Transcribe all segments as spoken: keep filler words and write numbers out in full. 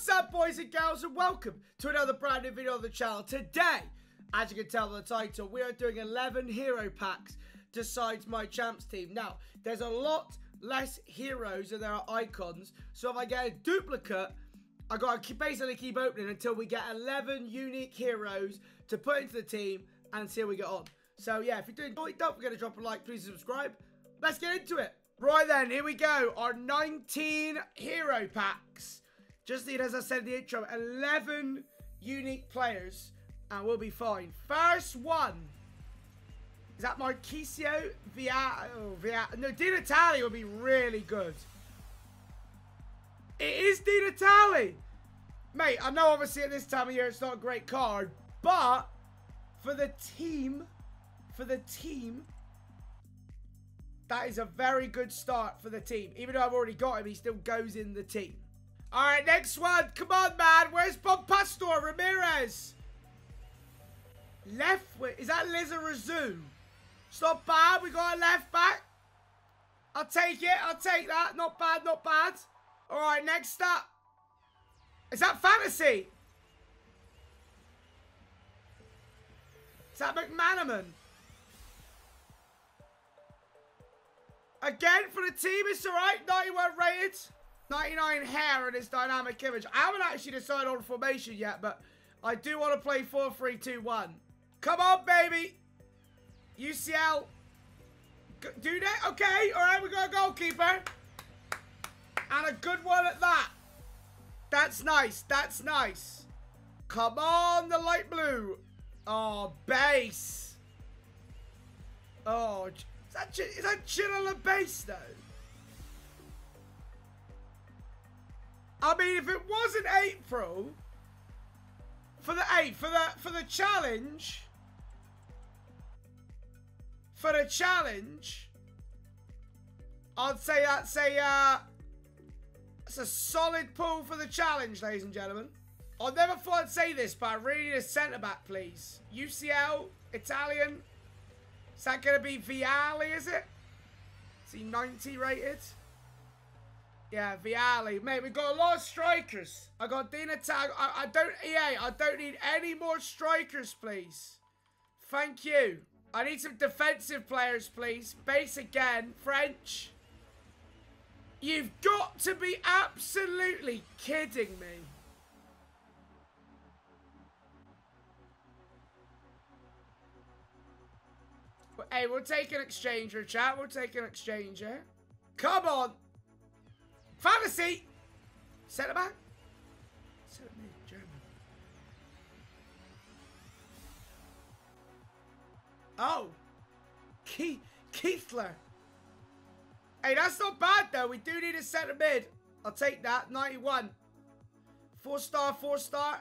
What's up, boys and girls, and welcome to another brand new video on the channel. Today, as you can tell by the title, we are doing eleven hero packs to size my champs team. Now, there's a lot less heroes than there are icons, so if I get a duplicate, I got to basically keep opening until we get eleven unique heroes to put into the team and see how we get on. So yeah, if you do enjoy, don't forget to drop a like, please subscribe. Let's get into it. Right then, here we go, our nineteen hero packs. Just need, as I said in the intro, eleven unique players, and we'll be fine. First one, is that Marquisio? Vialli, oh, Vialli, no, Di Natale would be really good. It is Di Natale. Mate, I know obviously at this time of year it's not a great card, but for the team, for the team, that is a very good start for the team. Even though I've already got him, he still goes in the team. All right, next one. Come on, man. Where's Bob Pastor Ramirez? Left wing. Is that Lizarazu? It's not bad. We got a left back. I'll take it. I'll take that. Not bad. Not bad. All right, next up. Is that Fantasy? Is that McManaman? Again, for the team, it's all right. ninety-one rated. ninety-nine hair and its dynamic image. I haven't actually decided on formation yet, but I do want to play four three two one. Come on, baby. U C L. Dudek. Okay. All right. We got a goalkeeper. And a good one at that. That's nice. That's nice. Come on, the light blue. Oh, base. Oh, is that, is that Ginola base, though? I mean, if it wasn't April for the eight for the for the challenge for the challenge, I'd say that's a uh, that's a solid pull for the challenge, ladies and gentlemen. I never thought I'd say this, but I really need a centre back, please. U C L Italian. Is that going to be Vialli? Is it? Is he ninety rated? Yeah, Vialli. Mate, we've got a lot of strikers. I got Di Natale. I, I don't... E A, I don't need any more strikers, please. Thank you. I need some defensive players, please. Base again. French. You've got to be absolutely kidding me. Hey, we'll take an exchanger, chat. We'll take an exchanger. Come on. Fantasy! Centre back? Centre mid, German. Oh! Ke Kiesler. Hey, that's not bad though. We do need a centre mid. I'll take that. ninety-one. Four star, four star.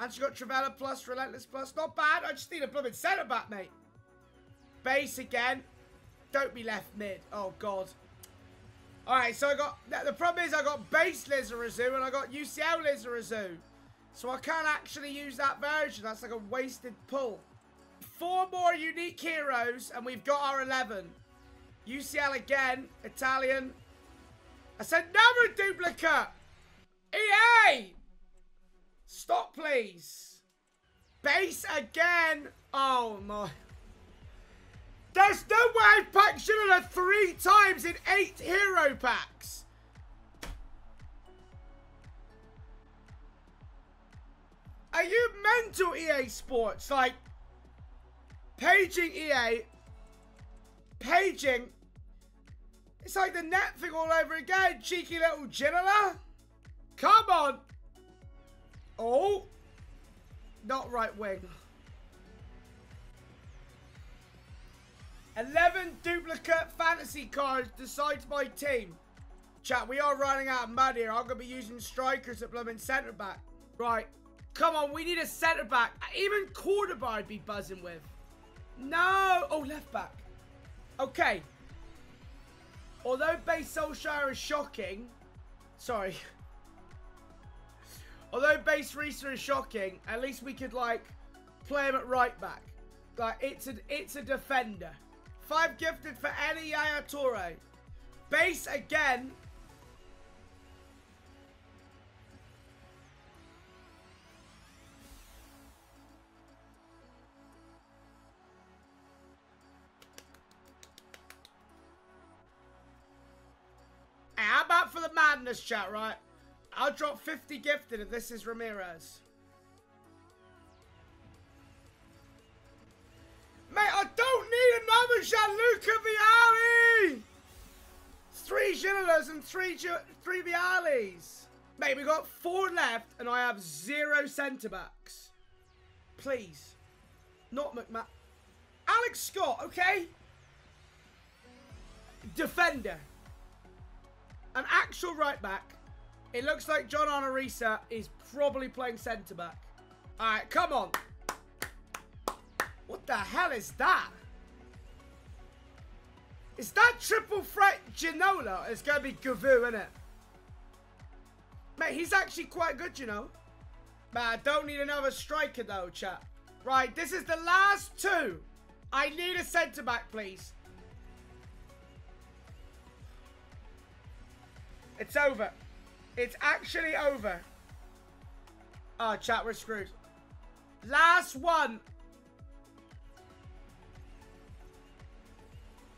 And she got Travella plus, Relentless plus. Not bad. I just need a blooming centre back, mate. Base again. Don't be left mid. Oh, God. Alright, so I got... The problem is I got base Lizarazu and I got U C L Lizarazu. So I can't actually use that version. That's like a wasted pull. Four more unique heroes and we've got our eleven. U C L again. Italian. That's another duplicate. E A! Stop, please. Base again. Oh, my... There's no way I've packed Ginola three times in eight hero packs. Are you mental, E A Sports? Like, paging E A. Paging. It's like the net thing all over again. Cheeky little Ginola. Come on. Oh. Not right wing. eleven duplicate fantasy cards decides my team. Chat, we are running out of mud here. I'm going to be using strikers at blooming centre-back. Right. Come on, we need a centre-back. Even quarterback I'd be buzzing with. No. Oh, left-back. Okay. Although base Solskjaer is shocking. Sorry. Although base Risa is shocking, at least we could, like, play him at right-back. Like, it's a, it's a defender. Five gifted for any Yaya Touré. Base again. the madness, chat, right? I'll drop fifty gifted if this is Ramirez. Mate, I don't need another Gianluca Vialli! It's three Ginolas and three, three Viallis. Mate, we got four left and I have zero centre-backs. Please. Not McManaman. Alex Scott, okay? Defender. An actual right-back. It looks like John Risa is probably playing centre-back. All right, come on. What the hell is that? Is that triple threat Ginola? It's going to be Giroud, isn't it? Mate, he's actually quite good, you know. Man, I don't need another striker, though, chat. Right, this is the last two. I need a centre-back, please. It's over. It's actually over. Oh, chat, we're screwed. Last one.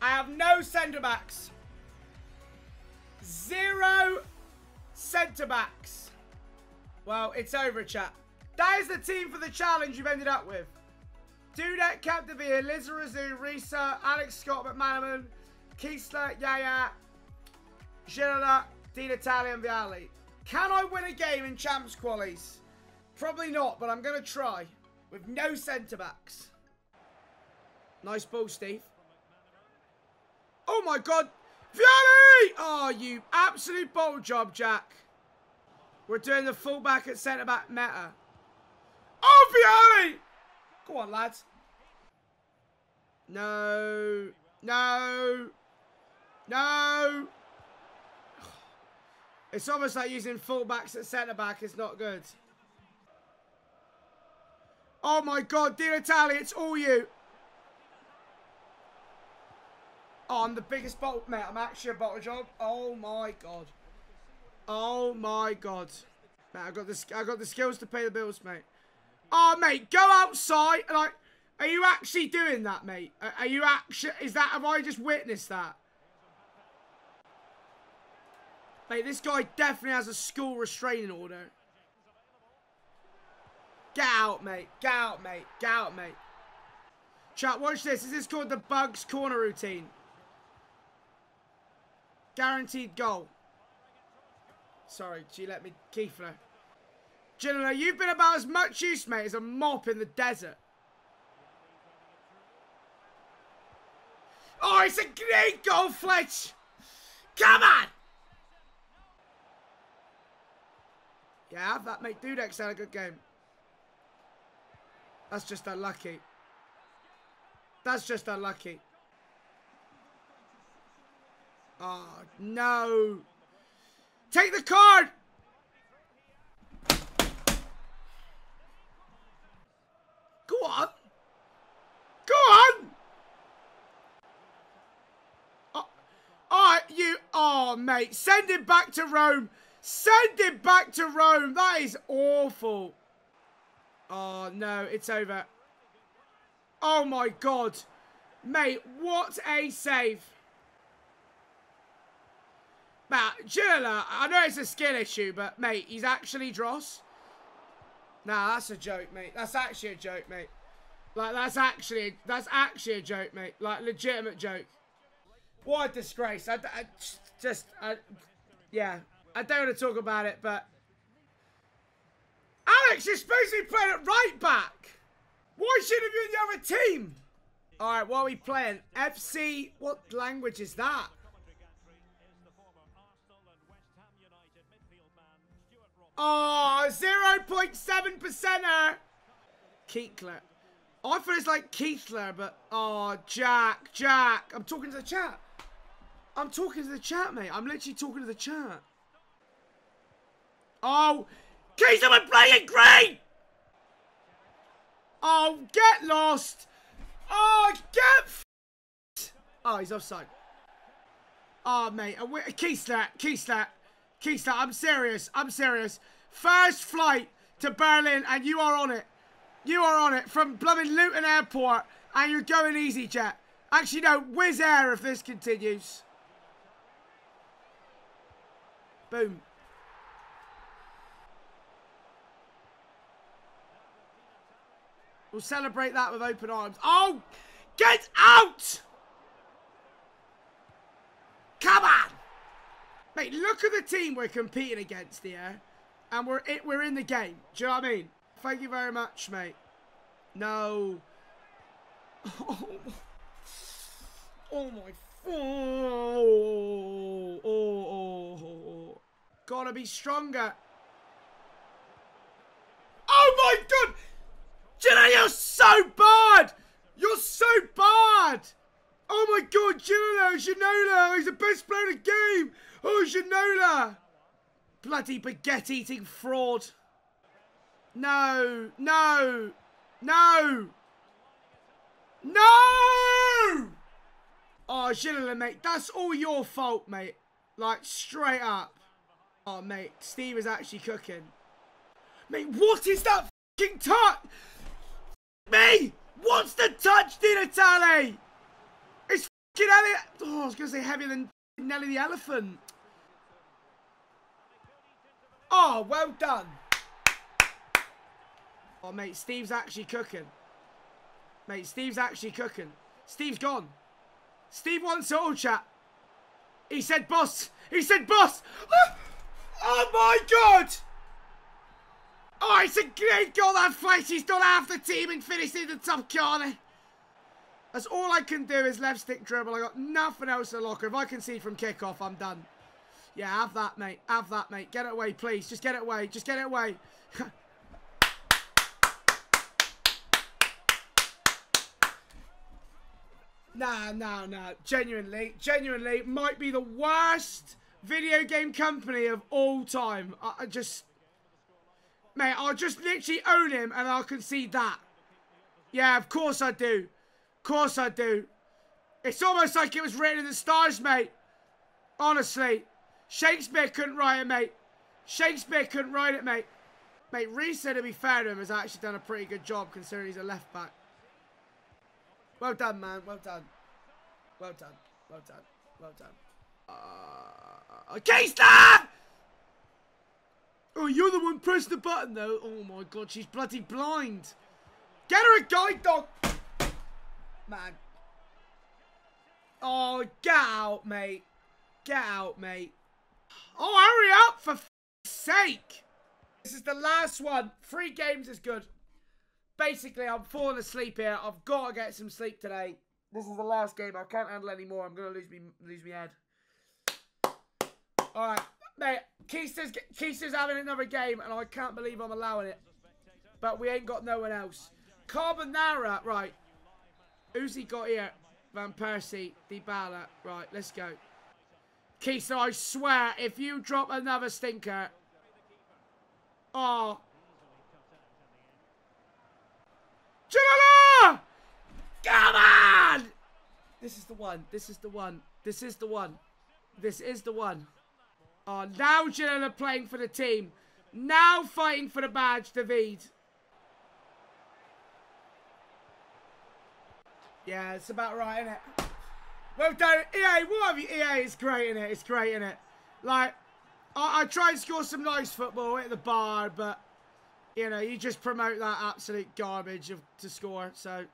I have no centre-backs. Zero centre-backs. Well, it's over, chat. That is the team for the challenge you've ended up with. Dudek, Capdevila, Lizarazu, Risa, Alex Scott, McManaman, Kiesler, Yaya, Jalala, Di Natale, and Vialli. Can I win a game in Champs Qualies? Probably not, but I'm going to try. With no centre-backs. Nice ball, Steve. Oh my god, Vialli! Oh, you absolute ball job, Jack. We're doing the fullback at centre-back meta. Oh, Vialli! Go on, lads. No. No. No. It's almost like using fullbacks at centre-back. It's not good. Oh my god, Di Natale, it's all you. Oh, I'm the biggest bottle, mate. I'm actually a bottle job. Oh my god. Oh my god. Mate, I got this. I got the skills to pay the bills, mate. Oh, mate, go outside. Like, are you actually doing that, mate? Are you actually? Is that? Have I just witnessed that? Mate, this guy definitely has a school restraining order. Get out, mate. Get out, mate. Get out, mate. Chat, watch this. Is this called the Bugs corner routine? Guaranteed goal. Sorry, she let me... Kiefler. Ginola, you've been about as much use, mate, as a mop in the desert. Oh, it's a great goal, Fletch! Come on! Yeah, that made Dudek's had a good game. That's just unlucky. That's just unlucky. Oh, no. Take the card! Go on! Go on! Oh, oh, you... Oh, mate. Send him back to Rome. Send him back to Rome. That is awful. Oh, no. It's over. Oh, my God. Mate, what a save. Matt, Ginola, I know it's a skill issue, but, mate, he's actually dross. Nah, that's a joke, mate. That's actually a joke, mate. Like, that's actually, that's actually a joke, mate. Like, legitimate joke. What a disgrace. I, I just, I, yeah. I don't want to talk about it, but... Alex, you're supposed to be playing at right back. Why should have you in the other team? All right, what are we playing? F C, what language is that? Oh, zero point seven percenter. Kiesler. Oh, I thought it's like Kiesler, but... Oh, Jack, Jack. I'm talking to the chat. I'm talking to the chat, mate. I'm literally talking to the chat. Oh, Kiesler, we're playing great! Oh, get lost. Oh, get f***ed. Oh, he's offside. Oh, mate. Kiesler, Kiesler. Kiesler, I'm serious. I'm serious. First flight to Berlin, and you are on it. You are on it from blooming Luton Airport, and you're going EasyJet. Actually, no, Wizz Air if this continues. Boom. We'll celebrate that with open arms. Oh, get out! Come on! Mate, look at the team we're competing against here. And we're it. We're in the game. Do you know what I mean? Thank you very much, mate. No. Oh, oh my. Oh, oh, oh, oh. Gotta be stronger. Oh my God! Ginola, you're so bad! You're so bad! Oh my God, Ginola, Ginola, he's the best player in the game! Oh, Ginola! Bloody baguette-eating fraud. No, no, no! No! Oh, Ginola, mate, that's all your fault, mate. Like, straight up. Oh, mate, Steve is actually cooking. Mate, what is that f***ing touch? Me! What's the touch, Di Natale? It's f***ing Elliot. Oh, I was going to say heavier than Nelly the Elephant. Oh, well done. Oh, mate, Steve's actually cooking. Mate, Steve's actually cooking. Steve's gone. Steve wants it all, chat. He said, boss. He said, boss. Oh, oh my God. Oh, it's a great goal, that flash. He's done half the team and finished in the top corner. That's all I can do is left stick dribble. I got nothing else to locker. If I can see from kickoff, I'm done. Yeah, have that, mate. Have that, mate. Get it away, please. Just get it away. Just get it away. Nah, nah, nah. Genuinely, genuinely, might be the worst video game company of all time. I, I just... Mate, I'll just literally own him and I'll concede that. Yeah, of course I do. Of course I do. It's almost like it was written in the stars, mate. Honestly. Shakespeare couldn't write it, mate. Shakespeare couldn't write it, mate. Mate, Risa, to be fair to him, has actually done a pretty good job considering he's a left-back. Well done, man. Well done. Well done. Well done. Well done. Uh, Kiesler! Oh, you're the one pressing the button, though. Oh, my God. She's bloody blind. Get her a guide dog. Man. Oh, get out, mate. Get out, mate. Oh, hurry up, for f***ing sake. This is the last one. Three games is good. Basically, I'm falling asleep here. I've got to get some sleep today. This is the last game. I can't handle any more. I'm going to lose me, lose me head. All right. Mate, Kiesler's, Kiesler's having another game, and I can't believe I'm allowing it. But we ain't got no one else. Carbonara, right. Who's he got here? Van Persie, Dybala. Right, let's go. Kiesler, I swear, if you drop another stinker... Oh... Jalala! Come on! This is the one. This is the one. This is the one. This is the one. Oh, now Jalala playing for the team. Now fighting for the badge, David. Yeah, it's about right, isn't it? Well done, E A. What have you? E A is great, isn't it? It's great, isn't it? Like, I, I try and score some nice football at the bar, but, you know, you just promote that absolute garbage of, to score, so.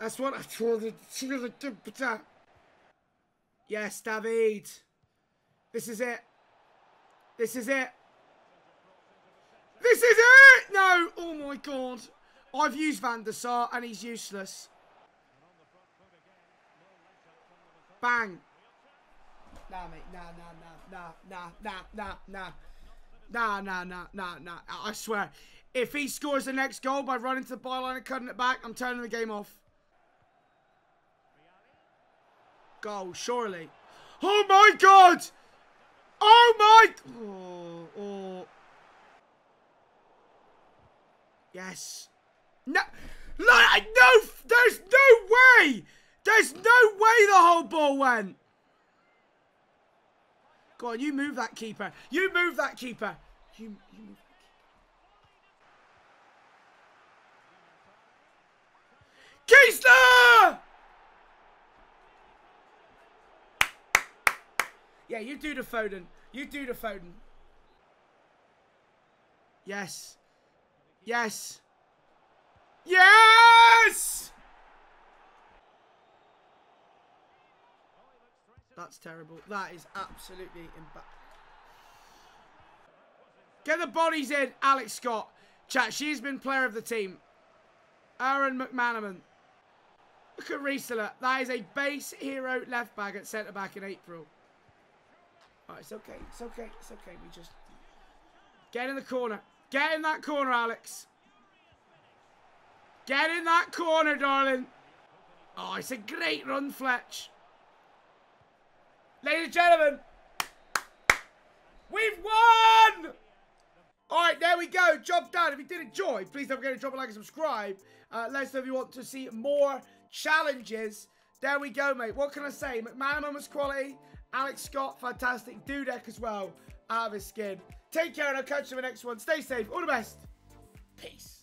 That's what I told you. Yes, David. This is it. This is it. This is it! No! Oh, my God. I've used Van der Sar, and he's useless. Bang. Nah, mate. Nah, nah, nah, nah, nah, nah, nah, nah, nah, nah, nah, nah. I swear. If he scores the next goal by running to the byline and cutting it back, I'm turning the game off. Goal, surely. Oh, my God. Oh, my. Oh, oh. Yes. No. Like, no. There's no way. There's no way the whole ball went. Go on, you move that keeper. You move that keeper. You, you move that keeper. Kiesler! Yeah, you do the Foden. You do the Foden. Yes. Yes. Yes! That's terrible. That is absolutely imba- Get the bodies in, Alex Scott. Chat, she's been player of the team. Aaron McManaman. Look at Risa. That is a base hero left back at centre back in April. Oh, it's okay. It's okay. It's okay. We just get in the corner. Get in that corner, Alex. Get in that corner, darling. Oh, it's a great run, Fletch. Ladies and gentlemen, we've won! All right, there we go. Job done. If you did enjoy, please don't forget to drop a like and subscribe. Uh, let us know if you want to see more challenges. There we go, mate. What can I say? McManaman was quality. Alex Scott, fantastic. Dudek as well. Out of his skin. Take care, and I'll catch you in the next one. Stay safe. All the best. Peace.